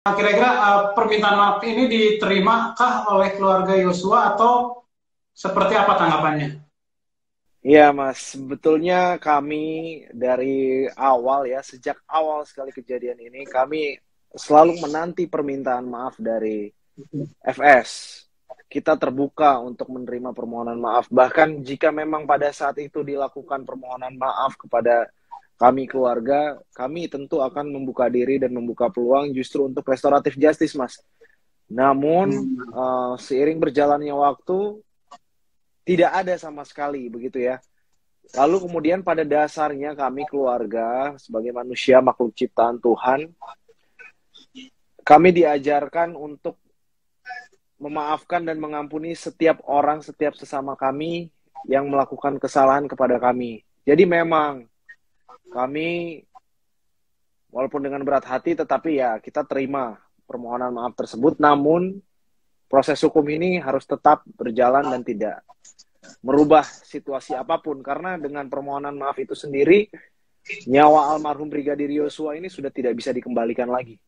Kira-kira permintaan maaf ini diterimakah oleh keluarga Yosua atau seperti apa tanggapannya? Iya Mas, sebetulnya kami dari awal ya, sejak awal sekali kejadian ini, kami selalu menanti permintaan maaf dari FS. Kita terbuka untuk menerima permohonan maaf, bahkan jika memang pada saat itu dilakukan permohonan maaf kepada kami keluarga, kami tentu akan membuka diri dan membuka peluang justru untuk restoratif justice, Mas. Namun, seiring berjalannya waktu, tidak ada sama sekali, begitu ya. Lalu kemudian pada dasarnya kami keluarga, sebagai manusia makhluk ciptaan Tuhan, kami diajarkan untuk memaafkan dan mengampuni setiap orang, setiap sesama kami yang melakukan kesalahan kepada kami. Jadi memang, kami walaupun dengan berat hati tetapi ya kita terima permohonan maaf tersebut, namun proses hukum ini harus tetap berjalan dan tidak merubah situasi apapun, karena dengan permohonan maaf itu sendiri nyawa almarhum Brigadir Yosua ini sudah tidak bisa dikembalikan lagi.